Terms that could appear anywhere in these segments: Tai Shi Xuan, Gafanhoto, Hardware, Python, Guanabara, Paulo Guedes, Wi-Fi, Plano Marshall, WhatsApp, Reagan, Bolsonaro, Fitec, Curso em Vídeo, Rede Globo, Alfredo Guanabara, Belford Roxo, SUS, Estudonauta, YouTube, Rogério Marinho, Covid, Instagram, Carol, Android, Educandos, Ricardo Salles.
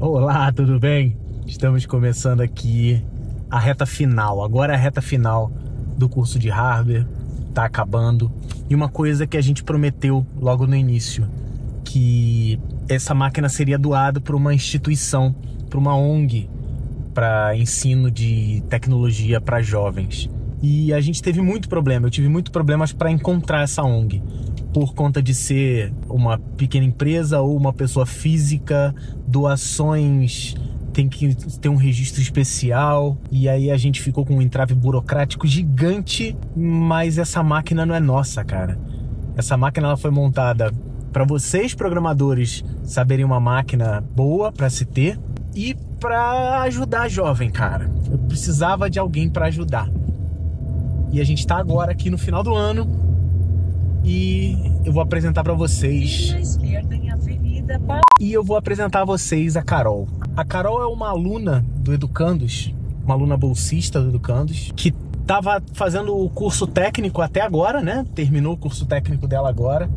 Olá, tudo bem? Estamos começando aqui a reta final. Agora é a reta final do curso de hardware, tá acabando. E uma coisa que a gente prometeu logo no início, que essa máquina seria doada para uma instituição, para uma ONG, para ensino de tecnologia para jovens. E a gente teve muito problema, eu tive muitos problemas para encontrar essa ONG, por conta de ser uma pequena empresa ou uma pessoa física, doações, tem que ter um registro especial, e aí a gente ficou com um entrave burocrático gigante, mas essa máquina não é nossa, cara. Essa máquina ela foi montada para vocês, programadores, saberem uma máquina boa para se ter e para ajudar jovem, cara. Eu precisava de alguém para ajudar. E a gente tá agora aqui no final do ano e eu vou apresentar pra vocês... E eu vou apresentar a vocês a Carol. A Carol é uma aluna do Educandos, uma aluna bolsista do Educandos, que tava fazendo o curso técnico até agora, né? Terminou o curso técnico dela agora.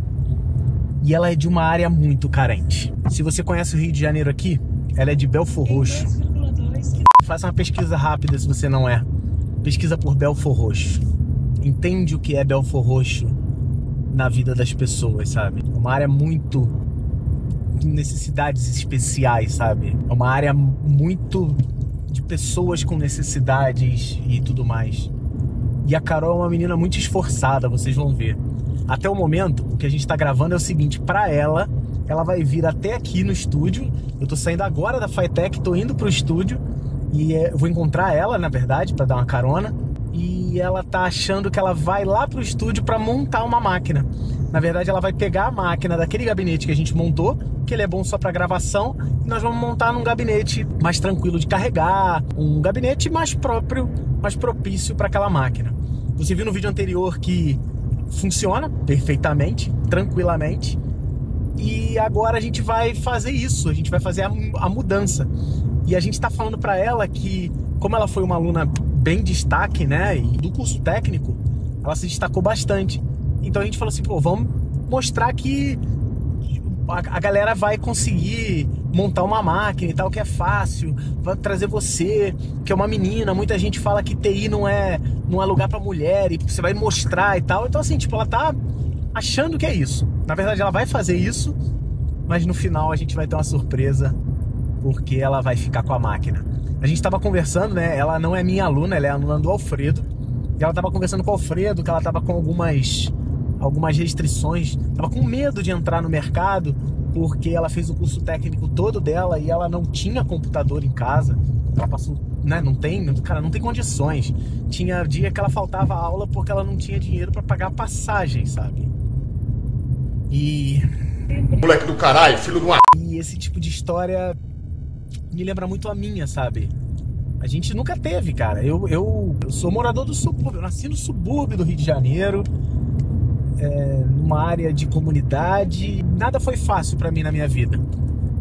E ela é de uma área muito carente. Se você conhece o Rio de Janeiro aqui, ela é de Belford Roxo. Faça uma pesquisa rápida se você não é. Pesquisa por Belford Roxo. Entende o que é Belford Roxo na vida das pessoas, sabe? É uma área muito... necessidades especiais, sabe? É uma área muito... de pessoas com necessidades e tudo mais. E a Carol é uma menina muito esforçada, vocês vão ver. Até o momento, o que a gente tá gravando é o seguinte. Pra ela, ela vai vir até aqui no estúdio. Eu tô saindo agora da Fitec, tô indo pro estúdio. E eu vou encontrar ela, na verdade, para dar uma carona. E ela tá achando que ela vai lá pro estúdio para montar uma máquina. Na verdade, ela vai pegar a máquina daquele gabinete que a gente montou, que ele é bom só para gravação, e nós vamos montar num gabinete mais tranquilo de carregar, um gabinete mais próprio, mais propício para aquela máquina. Você viu no vídeo anterior que funciona perfeitamente, tranquilamente. E agora a gente vai fazer isso, a gente vai fazer a mudança. E a gente tá falando pra ela que, como ela foi uma aluna bem destaque, né, e do curso técnico, ela se destacou bastante. Então a gente falou assim, pô, vamos mostrar que a galera vai conseguir montar uma máquina e tal, que é fácil, vai trazer você, que é uma menina, muita gente fala que TI não é lugar pra mulher, e você vai mostrar e tal. Então assim, tipo, ela tá achando que é isso. Na verdade, ela vai fazer isso, mas no final a gente vai ter uma surpresa, porque ela vai ficar com a máquina. A gente tava conversando, né? Ela não é minha aluna, ela é aluna do Alfredo. E ela tava conversando com o Alfredo, que ela tava com algumas restrições. Tava com medo de entrar no mercado, porque ela fez o curso técnico todo dela e ela não tinha computador em casa. Ela passou, né? Não tem condições. Tinha dia que ela faltava aula porque ela não tinha dinheiro pra pagar a passagem, sabe? E... moleque do caralho, filho do... E esse tipo de história... me lembra muito a minha, sabe? A gente nunca teve, cara. Eu sou morador do subúrbio, eu nasci no subúrbio do Rio de Janeiro, numa área de comunidade. Nada foi fácil pra mim na minha vida.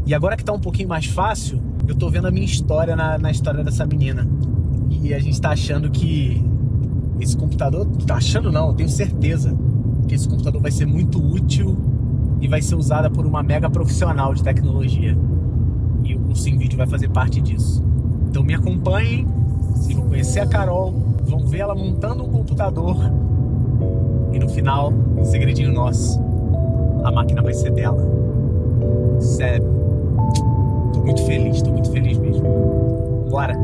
E agora que tá um pouquinho mais fácil, eu tô vendo a minha história na história dessa menina. E a gente tá achando que esse computador... Tá achando não, eu tenho certeza que esse computador vai ser muito útil e vai ser usado por uma mega profissional de tecnologia. E o curso em vídeo vai fazer parte disso. Então me acompanhem, vocês vão conhecer a Carol, vão ver ela montando um computador e no final, segredinho nosso, a máquina vai ser dela. Sério, tô muito feliz mesmo. Bora!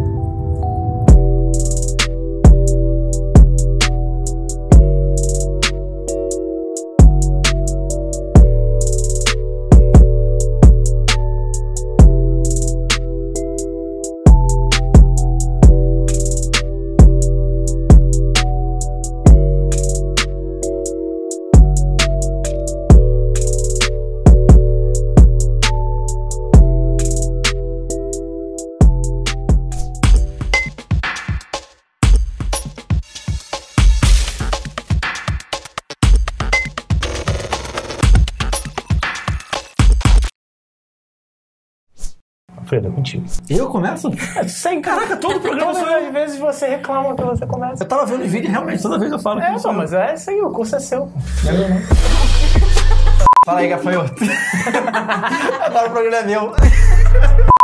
Alfredo, é contigo. Eu começo? Sem caraca, todo programa. Todas as vezes você reclama que você começa. Eu tava vendo o vídeo e realmente toda vez eu falo que isso. É, mas é isso aí, o curso é seu. Fala aí, Gafanhoto. Agora o programa é meu.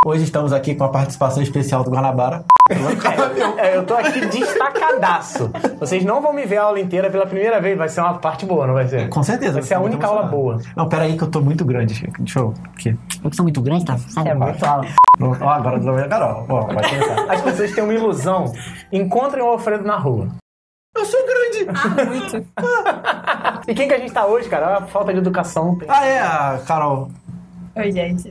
Hoje estamos aqui com a participação especial do Guanabara. Eu tô aqui destacadaço. Vocês não vão me ver a aula inteira pela primeira vez. Vai ser uma parte boa, não vai ser? Com certeza. Vai ser a única aula boa. Não, peraí que eu tô muito grande. Deixa eu... Eu que sou muito grande, tá? É muito alto. Ó, agora do lado da Carol. Ó, vai começar. As pessoas têm uma ilusão. Encontrem o Alfredo na rua. Eu sou grande! Ah, muito. E quem que a gente tá hoje, cara? A falta de educação. Ah, é a Carol. Oi, gente.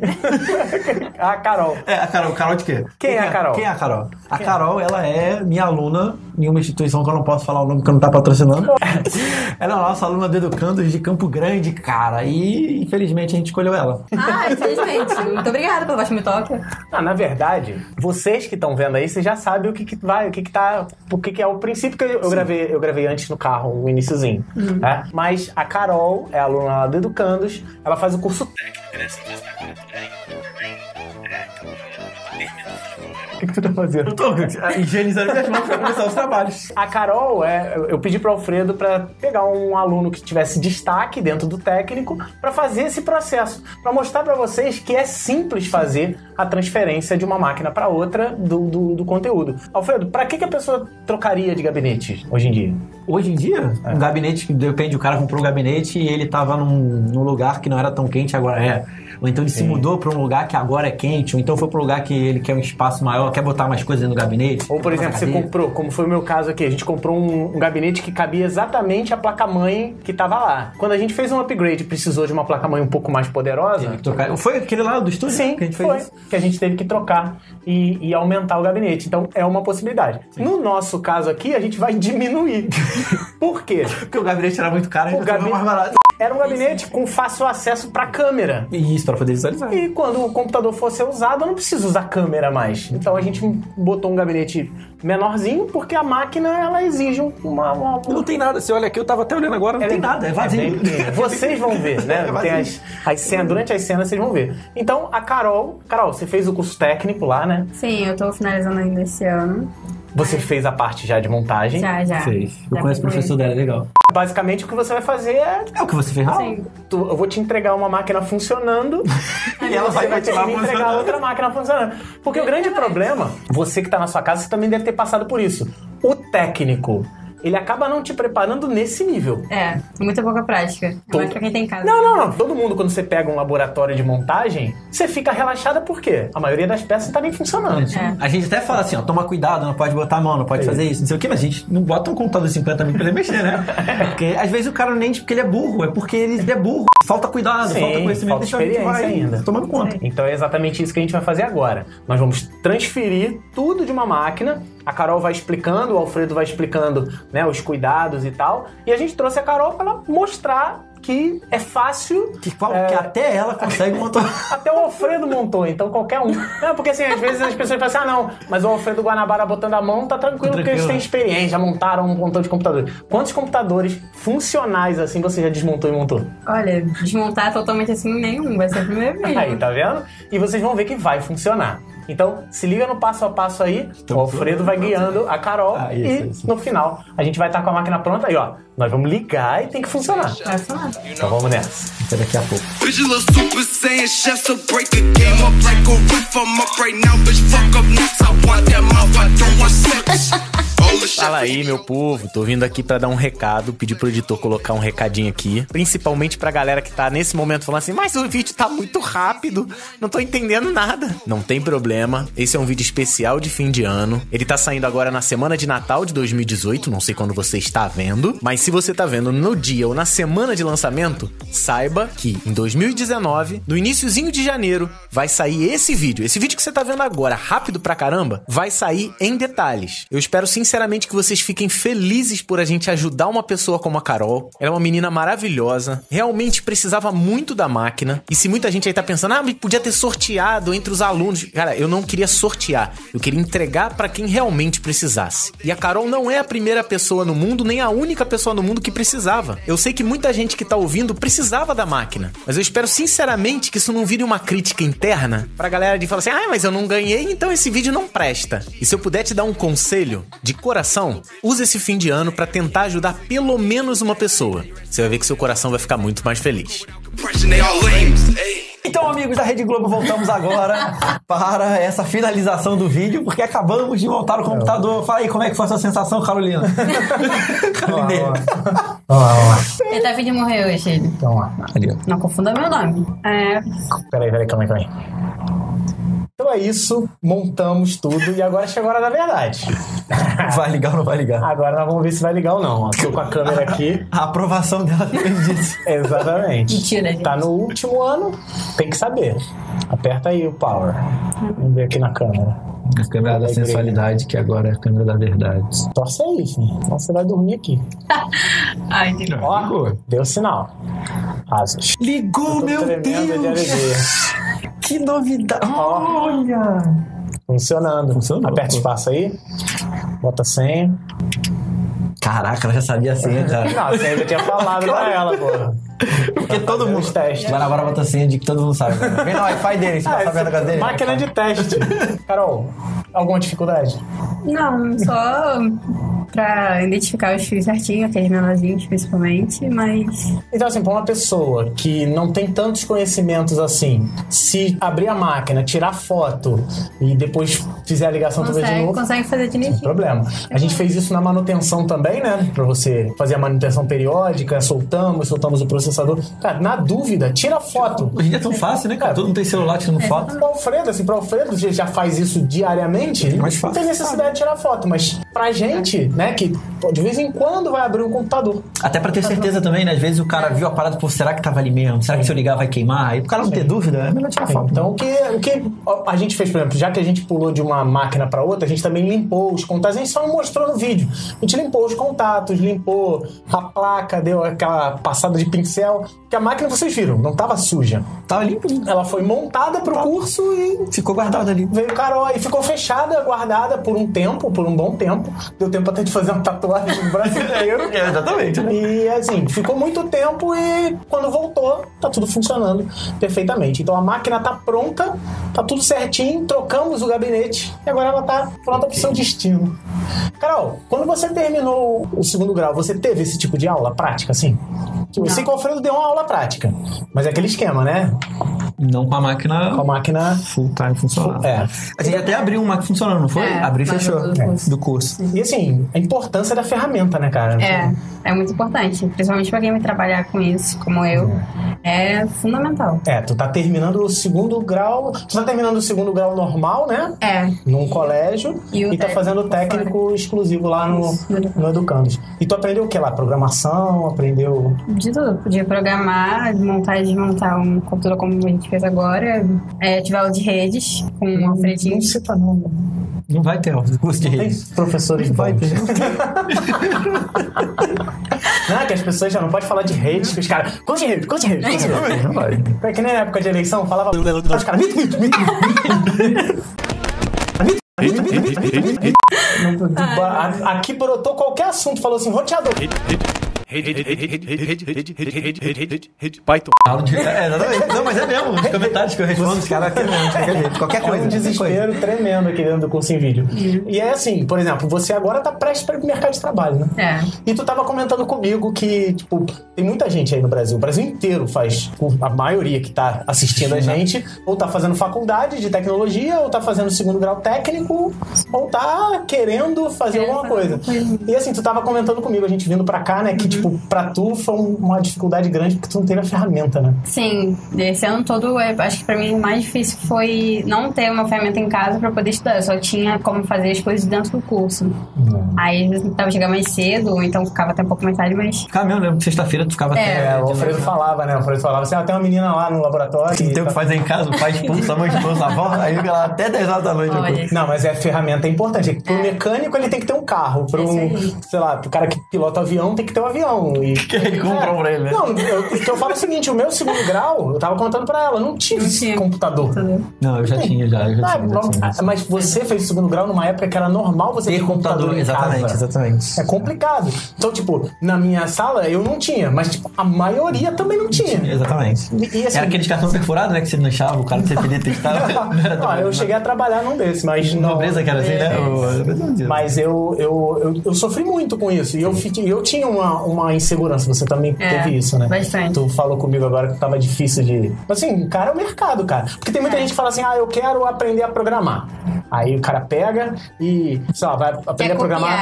A Carol. É, a Carol. Carol de quê? Quem é a Carol? Quem é a Carol? A Carol, ela é minha aluna em uma instituição que eu não posso falar o nome porque eu não tá patrocinando. Ela é a nossa aluna do Educandos de Campo Grande, cara. E, infelizmente, a gente escolheu ela. Ah, infelizmente. Muito obrigada pelo baixo me toca. Ah, na verdade, vocês que estão vendo aí, vocês já sabem o que que vai, o que que tá... O que que é o princípio que eu gravei antes no carro, o iniciozinho. Né? Mas a Carol é a aluna lá do Educandos. Ela faz o curso técnico, né? O que tu tá fazendo? Eu tô higienizando minhas mãos pra começar os trabalhos. A Carol, eu pedi pro Alfredo pra pegar um aluno que tivesse destaque dentro do técnico pra fazer esse processo, pra mostrar pra vocês que é simples fazer a transferência de uma máquina pra outra do conteúdo. Alfredo, pra que a pessoa trocaria de gabinete hoje em dia? Hoje em dia? É. Um gabinete, depende, o cara comprou um gabinete e ele tava num lugar que não era tão quente, agora é. Ou então ele se mudou pra um lugar que agora é quente, ou então foi pra um lugar que ele quer um espaço maior, quer botar mais coisas no gabinete. Ou, por exemplo, você comprou, como foi o meu caso aqui, a gente comprou um gabinete que cabia exatamente a placa-mãe que tava lá. Quando a gente fez um upgrade, precisou de uma placa-mãe um pouco mais poderosa. Foi aquele lá do estúdio? Sim, que a gente fez isso. Que a gente teve que trocar e aumentar o gabinete. Então, é uma possibilidade. Sim. No nosso caso aqui, a gente vai diminuir. Por quê? Porque o gabinete era muito caro, a gente não mais barato. Era um gabinete com fácil acesso pra câmera. Isso, pra poder visualizar. E quando o computador for ser usado, eu não preciso usar câmera mais. Então a gente botou um gabinete menorzinho, porque a máquina, ela exige uma... Não tem nada. Você olha aqui, eu tava até olhando agora, não tem nada, é vazio. Vocês vão ver, né? É tem as cenas, durante as cenas vocês vão ver. Então, a Carol... Carol, você fez o curso técnico lá, né? Sim, eu tô finalizando ainda esse ano. Você fez a parte já de montagem? Já. Fez. Eu conheço o professor dela, é legal. Basicamente, o que você vai fazer é... É o que você fez lá? Sim. Eu vou te entregar uma máquina funcionando e ela vai te entregar outra máquina funcionando. Porque o grande problema, você que está na sua casa, você também deve ter passado por isso. O técnico... ele acaba não te preparando nesse nível. É, muita pouca prática. Mas pra quem tem em casa. Não. Todo mundo, quando você pega um laboratório de montagem, você fica relaxada por quê? A maioria das peças não tá nem funcionando. É. A gente até fala assim, ó, toma cuidado, não pode botar a mão, não pode fazer isso, não sei o quê, mas a gente não bota um computador de 50 mil pra ele mexer, né? Porque às vezes o cara nem porque ele é burro, é porque ele é burro. Falta cuidado, falta conhecimento, deixa a gente vai ainda. Tomando conta. Então é exatamente isso que a gente vai fazer agora. Nós vamos transferir tudo de uma máquina. A Carol vai explicando, o Alfredo vai explicando, né, os cuidados e tal. E a gente trouxe a Carol para ela mostrar que é fácil... Que até ela consegue montar. Até o Alfredo montou, então qualquer um. Não, porque assim, às vezes as pessoas pensam, mas o Alfredo Guanabara botando a mão tá tranquilo, porque eles têm experiência, já montaram um montão de computadores. Quantos computadores funcionais assim você já desmontou e montou? Olha, desmontar totalmente assim nenhum, vai ser a primeira vez. Aí, tá vendo? E vocês vão ver que vai funcionar. Então, se liga no passo a passo aí, o Alfredo vai guiando a Carol e no final a gente vai estar com a máquina pronta aí, ó. Nós vamos ligar e tem que funcionar. Vai funcionar. Então vamos nessa. Até daqui a pouco. Fala aí, meu povo. Tô vindo aqui pra dar um recado, pedir pro editor colocar um recadinho aqui. Principalmente pra galera que tá nesse momento falando assim, mas o vídeo tá muito rápido, não tô entendendo nada. Não tem problema, esse é um vídeo especial de fim de ano. Ele tá saindo agora na semana de Natal de 2018, não sei quando você está vendo, mas se você tá vendo no dia ou na semana de lançamento, saiba que em 2019, no iniciozinho de janeiro, vai sair esse vídeo. Esse vídeo que você tá vendo agora, rápido pra caramba, vai sair em detalhes. Eu espero sinceramente que vocês fiquem felizes por a gente ajudar uma pessoa como a Carol. Ela é uma menina maravilhosa, realmente precisava muito da máquina. E se muita gente aí tá pensando, mas podia ter sorteado entre os alunos. Cara, eu não queria sortear, eu queria entregar pra quem realmente precisasse. E a Carol não é a primeira pessoa no mundo, nem a única pessoa no mundo que precisava. Eu sei que muita gente que tá ouvindo precisava da máquina, mas eu espero sinceramente que isso não vire uma crítica interna pra galera de falar assim, mas eu não ganhei, então esse vídeo não presta. E se eu puder te dar um conselho, de coração, usa esse fim de ano pra tentar ajudar pelo menos uma pessoa. Você vai ver que seu coração vai ficar muito mais feliz. Então, amigos da Rede Globo, voltamos agora para essa finalização do vídeo, porque acabamos de montar o computador. Fala aí, como é que foi a sua sensação, Carolina? Olá. Ele tá vindo de morrer hoje, ele. Então, lá. Não confunda meu nome. Peraí, calma aí. Então é isso, montamos tudo e agora chegou a hora da verdade. Vai ligar ou não vai ligar? Agora nós vamos ver se vai ligar ou não. Estou com a câmera aqui. A aprovação dela depende disso. Exatamente. Mentira, gente. Tá no último ano, tem que saber. Aperta aí o power. Vamos ver aqui na câmera. A câmera da sensualidade, que agora é a câmera da verdade. Torce aí, filho. Então você vai dormir aqui. Ai, que ó, deu sinal. Asas. Ligou, meu Deus! De que novidade! Olha! Funcionando. Funcionou. Aperta espaço aí. Bota a senha. Caraca, ela já sabia a senha, cara. Não, a senha eu tinha falado pra ela, porra. Porque todo mundo testa. Guanabara bota a senha de que todo mundo sabe. Vem no Wi-Fi dele, se passar perto da casa dele. Máquina de teste. Carol, alguma dificuldade? Não, só pra identificar os fios certinho, aqueles menorzinhos principalmente, mas... Então assim, pra uma pessoa que não tem tantos conhecimentos assim, se abrir a máquina, tirar foto e depois fizer a ligação toda de novo... Consegue fazer direitinho. Sem problema. A gente fez isso na manutenção também, né? Pra você fazer a manutenção periódica, soltamos o processador. Cara, na dúvida, tira foto. Hoje é tão fácil, né, cara? Todo mundo tem celular tirando foto. Pra Alfredo já faz isso diariamente, é mais fácil. Não tem necessidade de tirar foto, mas pra gente, né, que de vez em quando vai abrir um computador. Até pra ter certeza também, né? Às vezes o cara viu a parada, pô, será que tava ali mesmo? Será que se eu ligar vai queimar? E pro cara não ter dúvida, é melhor tirar foto. Então, o que a gente fez, por exemplo, já que a gente pulou de uma máquina pra outra, a gente também limpou os contatos. A gente só não mostrou no vídeo. A gente limpou os contatos, limpou a placa, deu aquela passada de pincel, que a máquina, vocês viram, não tava suja. Tava limpa. Ela foi montada pro curso e... Ficou guardada ali. Veio Carol e ficou fechada, guardada por um tempo, por um bom tempo. Deu tempo até de fazer uma tatuagem brasileira. Exatamente. Né? E assim, ficou muito tempo e quando voltou, tá tudo funcionando perfeitamente. Então a máquina tá pronta, tá tudo certinho, trocamos o gabinete e agora ela tá pronta pro seu destino. Carol, quando você terminou o segundo grau, você teve esse tipo de aula prática, assim? Eu sei que o Alfredo deu uma aula prática, mas é aquele esquema, né? Não com a máquina... Com a máquina... Full time funcionando. É. A gente até abriu uma máquina funcionando, não foi? Abriu e fechou. Do curso. E assim, a importância da ferramenta, né, cara? É muito importante. Principalmente pra quem vai trabalhar com isso, como eu. É fundamental. Tu tá terminando o segundo grau... Tu tá terminando o segundo grau normal, né? Num colégio. E tá fazendo o técnico exclusivo lá no Educandos. E tu aprendeu o que lá? Programação? Aprendeu... De tudo. Podia programar, montar e desmontar um computador como a gente fez agora. Tive aula de redes com um Alfredinho. Não sei, não vai ter aula de curso de redes. Professores vai ter. Não, que as pessoas já não podem falar de redes, que os caras... Curso de redes. Não vai. É que nem na época de eleição, falava... Os caras... Aqui brotou qualquer assunto, falou assim, roteador. Python. Não, mas é mesmo. Os comentários que eu respondo, os caras qualquer coisa. É um desespero tremendo aqui dentro do curso em vídeo. E é assim, por exemplo, você agora tá prestes para o mercado de trabalho, né? E tu tava comentando comigo que, tipo, tem muita gente aí no Brasil. O Brasil inteiro faz, a maioria que tá assistindo a gente, ou tá fazendo faculdade de tecnologia, ou tá fazendo segundo grau técnico, ou tá querendo fazer alguma coisa. E assim, tu tava comentando comigo, a gente vindo pra cá, né, que tipo, pra tu foi uma dificuldade grande porque tu não teve a ferramenta, né? Sim, esse ano todo, acho que pra mim o mais difícil foi não ter uma ferramenta em casa pra poder estudar. Eu só tinha como fazer as coisas dentro do curso. Aí às vezes eu tava chegando mais cedo, ou então ficava até um pouco mais tarde, mas... Ficava mesmo, né? Sexta-feira tu ficava até... O Alfredo falava, né? O Alfredo falava assim, tem uma menina lá no laboratório... Tem o que fazer em casa, o pai expulsa, a mãe expulsa, a avó, aí fica lá até 10 horas da noite. Não, mas a ferramenta é importante. Pro mecânico ele tem que ter um carro, sei lá, pro cara que pilota avião tem que ter um avião. E que comprou pra ele, né? Não, eu falo o seguinte, o meu segundo grau, eu tava contando pra ela, não tive esse computador. Não, eu já tinha. Mas você fez o segundo grau numa época que era normal você ter computador em casa. Exatamente. É complicado. Então, tipo, na minha sala eu não tinha, mas tipo, a maioria também não tinha. Exatamente. E, assim, era aqueles cartão perfurado, né, que você não achava, o cara que você pedia testar. Eu cheguei a trabalhar num desses, mas não. Nobreza que era assim, né? Mas eu sofri muito com isso, e eu tinha uma uma insegurança. Você também teve isso, né? Bastante. Tu falou comigo agora que tava difícil de... Assim, cara, é o mercado, cara. Porque tem muita gente que fala assim, ah, eu quero aprender a programar. Aí o cara pega e, sei lá, vai aprender quer a programar.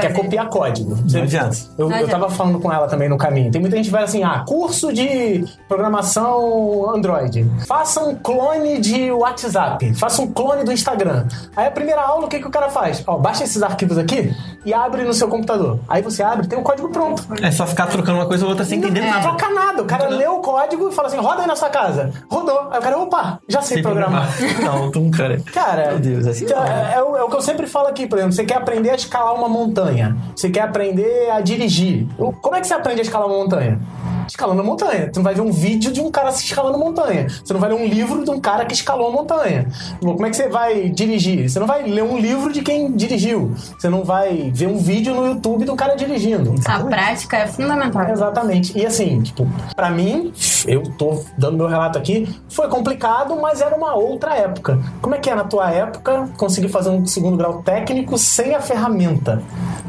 Quer copiar código. Não adianta. Eu tava falando com ela também no caminho. Tem muita gente que vai assim, ah, curso de programação Android. Faça um clone de WhatsApp. Faça um clone do Instagram. Aí a primeira aula, o que o cara faz? Ó, baixa esses arquivos aqui e abre no seu computador. Aí você abre, tem um código pronto. É só ficar trocando uma coisa ou outra sem entender nada. Não troca nada. O cara lê o código e fala assim, roda aí na sua casa. Rodou. Aí o cara, opa, já sei programar. Não, tu cara... Cara... Deus, assim, é o que eu sempre falo aqui, por exemplo, você quer aprender a escalar uma montanha, você quer aprender a dirigir. Como é que você aprende a escalar uma montanha? Escalando a montanha. Você não vai ver um vídeo de um cara se escalando a montanha. Você não vai ler um livro de um cara que escalou a montanha. Como é que você vai dirigir? Você não vai ler um livro de quem dirigiu. Você não vai ver um vídeo no YouTube de um cara dirigindo. A prática é fundamental. Exatamente. E assim, tipo, pra mim, eu tô dando meu relato aqui, foi complicado, mas era uma outra época. Como é que é na tua época conseguir fazer um segundo grau técnico sem a ferramenta?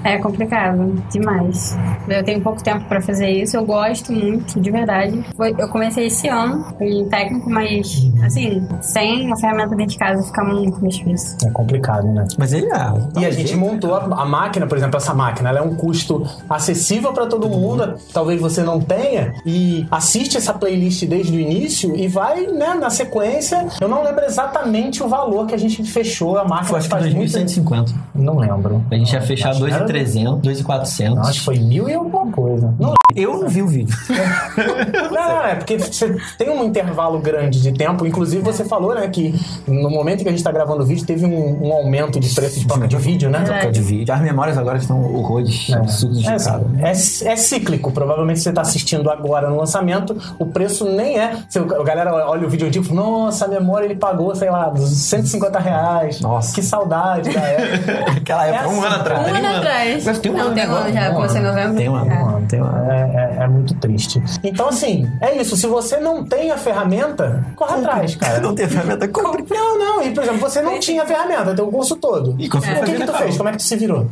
É complicado. Demais. Eu tenho pouco tempo pra fazer isso. Eu gosto muito. De verdade. Eu comecei esse ano em técnico, mas assim, sem uma ferramenta dentro de casa fica muito difícil. É complicado, né? Mas ele é. E a gente montou a máquina, por exemplo, essa máquina, ela é um custo acessível pra todo mundo, talvez você não tenha, e assiste essa playlist desde o início e vai, né, na sequência. Eu não lembro exatamente o valor que a gente fechou a máquina. Eu acho que foi 2.150. Não lembro. A gente ia fechar 2.300, 2.400. Acho que foi 1.000 e alguma coisa. Não. Eu não vi o vídeo. Não, é porque você tem um intervalo grande de tempo. Inclusive você falou, né, que no momento que a gente tá gravando o vídeo teve um aumento de preço de placa de vídeo, né? Placa de vídeo. As memórias agora estão horrores. É cíclico. Provavelmente você tá assistindo agora no lançamento, o preço nem é. A galera olha o vídeo e diz, nossa, a memória ele pagou, sei lá, R$150. Nossa. Que saudade da época. Aquela época, um ano atrás. É muito triste. Então, assim, é isso. Se você não tem a ferramenta, corre atrás, cara. Não tem a ferramenta, compre. Não. E, por exemplo, você não tinha a ferramenta, tem o curso todo. E o que tu fez? Como é que tu se virou?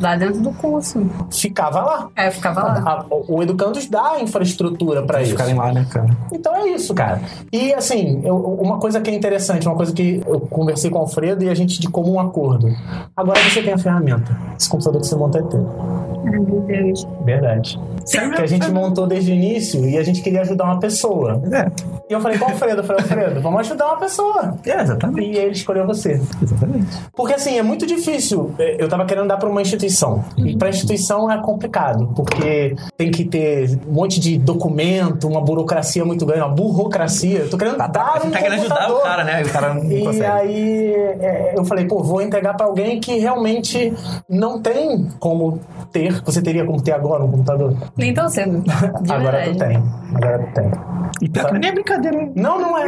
Lá dentro do curso. Ficava lá. Ficava lá. O Educandos dá a infraestrutura pra isso. Ficarem lá, né, cara? Então é isso, cara. E, assim, uma coisa que é interessante, uma coisa que eu conversei com o Alfredo e a gente de comum acordo. Agora você tem a ferramenta. Esse computador que você monta é teu. Ai, meu Deus. Verdade. Sabe que a gente montou desde o início e a gente queria ajudar uma pessoa. É. E eu falei com o Alfredo, vamos ajudar uma pessoa. É, exatamente. E ele escolheu você. Exatamente. Porque assim, é muito difícil. Eu tava querendo dar pra uma instituição. E pra instituição é complicado, porque tem que ter um monte de documento, uma burocracia muito grande, uma burocracia. Eu tô querendo dar um computador. Tá querendo ajudar o cara, né? O cara não consegue. E aí eu falei, vou entregar pra alguém que realmente não tem como ter. Você teria como ter agora um computador? Nem tão cedo. Agora tu tem. E pior que nem é brincadeira, hein? Não é.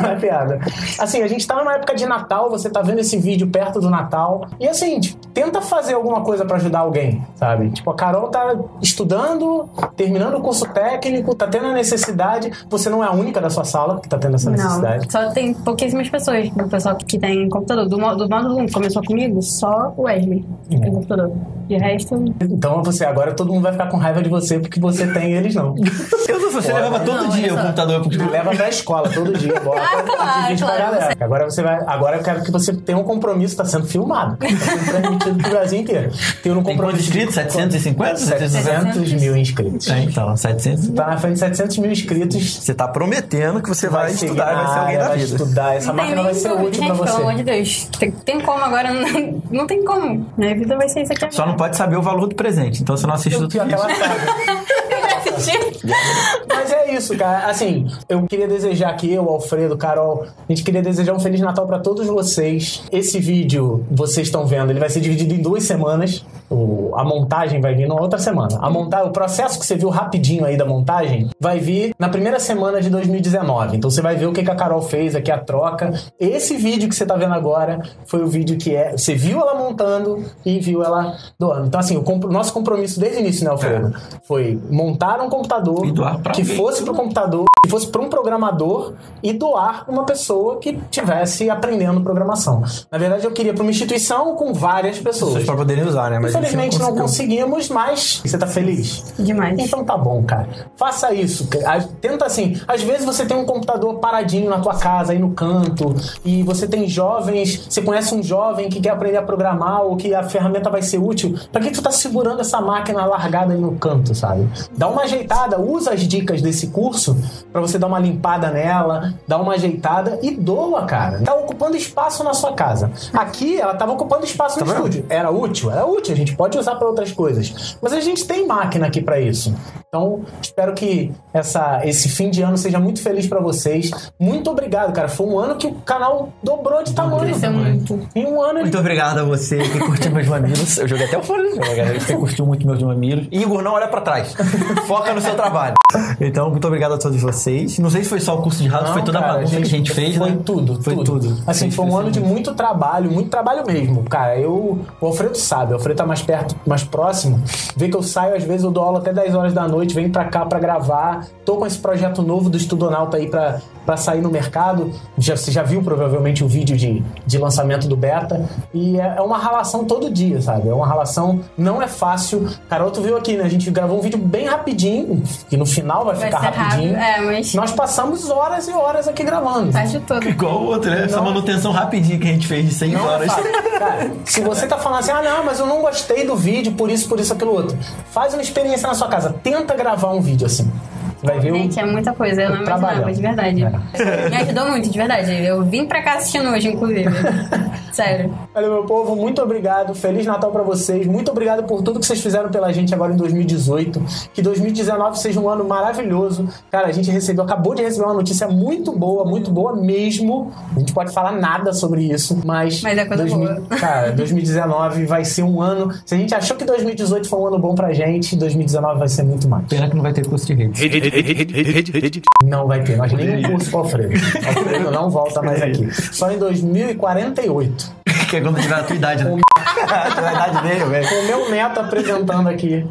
Não é piada. Assim, a gente tá numa época de Natal, você tá vendo esse vídeo perto do Natal. E assim, tenta fazer alguma coisa pra ajudar alguém, sabe? Tipo, a Carol tá estudando, terminando o curso técnico, tá tendo a necessidade. Você não é a única da sua sala que tá tendo essa necessidade. Não, só tem pouquíssimas pessoas. O pessoal que tem computador. Do módulo 1 começou comigo, só o Wesley tem computador. E o resto... Então você agora todo mundo vai ficar com raiva de você porque você tem eles não. Você leva todo dia o computador porque leva pra escola todo dia. Bora, claro, pra você... Agora você vai. Agora eu quero que você tenha um compromisso, tá sendo filmado, tá sendo transmitido pro Brasil inteiro. Tem um compromisso de inscritos, 750? 700 mil inscritos. Então, 700. Você tá na frente de 700 mil inscritos. Você tá prometendo que você vai estudar, vai ser alguém da vida. Estudar, essa máquina vai ser útil pra você. Pelo amor de Deus. Tem como agora? Não tem como. Minha vida vai ser isso aqui. Só não pode saber o valor do presente, então você não assiste tudo isso. Mas é isso, cara. Assim, eu queria desejar aqui, eu, Alfredo, Carol, a gente queria desejar um Feliz Natal pra todos vocês. Esse vídeo, vocês estão vendo, ele vai ser dividido em 2 semanas. A montagem vai vir na outra semana. O processo que você viu rapidinho aí da montagem vai vir na primeira semana de 2019. Então você vai ver o que a Carol fez aqui, a troca. Esse vídeo que você tá vendo agora foi o vídeo que você viu ela montando e viu ela doando. Então assim, nosso compromisso desde o início, né, Alfredo? Foi montar um computador que fosse pro computador, que fosse para um programador e doar uma pessoa que estivesse aprendendo programação. Na verdade, eu queria para uma instituição com várias pessoas. Para poderem usar, né? Mas infelizmente, não conseguimos, mas você tá feliz? Demais. Então tá bom, cara. Faça isso. Tenta assim. Às vezes você tem um computador paradinho na tua casa, aí no canto, e você tem jovens, você conhece um jovem que quer aprender a programar ou que a ferramenta vai ser útil. Pra que tu tá segurando essa máquina largada aí no canto, sabe? Dá uma ajeitada, usa as dicas desse curso pra você dar uma limpada nela, dar uma ajeitada e doa, cara. Tá ocupando espaço na sua casa. Aqui, ela tava ocupando espaço no estúdio. Era útil, a gente pode usar pra outras coisas. Mas a gente tem máquina aqui pra isso. Então, espero que esse fim de ano seja muito feliz pra vocês. Muito obrigado, cara. Foi um ano que o canal dobrou de tamanho. Em um ano... Muito obrigado a você que curtiu meus mamilos. Eu joguei até o fone, galera. Você curtiu muito meus mamilos. Igor, não olha pra trás. Foca no seu trabalho. Então, muito obrigado a todos vocês. Não sei se foi só o curso de rádio, foi toda a bagunça que a gente fez, né? Foi tudo. Assim, foi um ano de muito trabalho mesmo. Cara, o Alfredo sabe. O Alfredo tá mais perto, mais próximo. Vê que eu saio, às vezes eu dou aula até 10 horas da noite, venho pra cá pra gravar. Tô com esse projeto novo do Estudonauta aí pra sair no mercado. Você já viu provavelmente o vídeo de lançamento do beta. E é uma relação todo dia, sabe? É uma relação, não é fácil. Carol, tu viu aqui, né? A gente gravou um vídeo bem rapidinho, que no final vai ficar rapidinho. Mas... Nós passamos horas e horas aqui gravando. Faz de todo. Igual o outro, né? Essa manutenção rapidinha que a gente fez de 100 horas. Cara, se você tá falando assim, não, mas eu não gostei do vídeo, por isso, aquilo outro. Faz uma experiência na sua casa. Tenta gravar um vídeo assim. Vai ver gente, é muita coisa, eu não imaginava, de verdade. Me ajudou muito, de verdade. Eu vim pra cá assistindo hoje, inclusive. Sério. Valeu, meu povo, muito obrigado. Feliz Natal pra vocês. Muito obrigado por tudo que vocês fizeram pela gente agora em 2018. Que 2019 seja um ano maravilhoso. Cara, a gente acabou de receber uma notícia muito boa mesmo. A gente pode falar nada sobre isso, mas é coisa boa. Cara, 2019 vai ser um ano... Se a gente achou que 2018 foi um ano bom pra gente, 2019 vai ser muito mais. Pena que não vai ter curso de rede. Não vai ter, mas nem o curso com o Alfredo. O Alfredo não volta mais aqui. Só em 2048. Que é quando tiver a tua idade, né? A idade dele, velho. Com o meu neto apresentando aqui.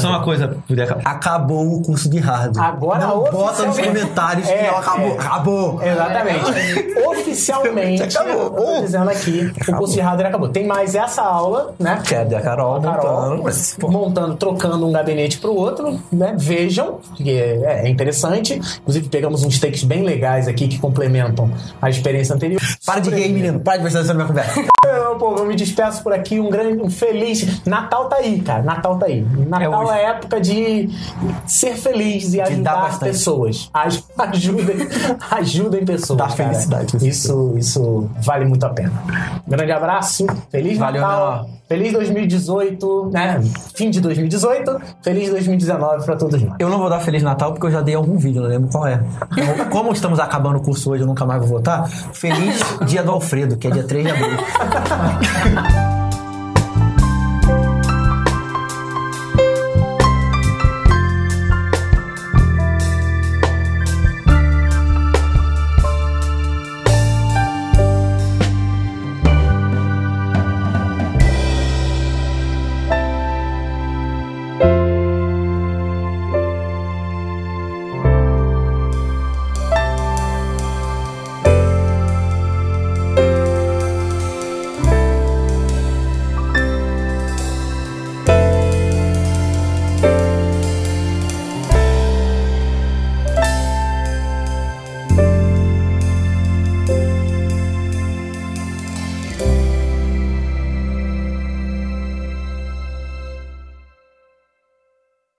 Só uma coisa, acabou o curso de hardware. Agora não bota nos comentários que não acabou. Exatamente. Oficialmente, acabou. Dizendo aqui, o curso de hardware acabou. Tem mais essa aula, né? Que é da Carol, montando, trocando um gabinete pro outro, né? Vejam, que é interessante. Inclusive, pegamos uns takes bem legais aqui que complementam a experiência anterior. Para de game, menino. Para de prestar atenção na minha conversa. Pô, eu me despeço por aqui, um feliz Natal tá aí, cara, Natal tá aí. Natal é a época de ser feliz e ajudar pessoas. Ajudem pessoas. Dá felicidade. Isso vale muito a pena. Grande abraço, feliz Natal, feliz 2018, né? Fim de 2018, feliz 2019 pra todos nós. Eu não vou dar feliz Natal porque eu já dei algum vídeo, não lembro qual é. Como estamos acabando o curso hoje, eu nunca mais vou voltar. Feliz dia do Alfredo, que é dia 3 de abril.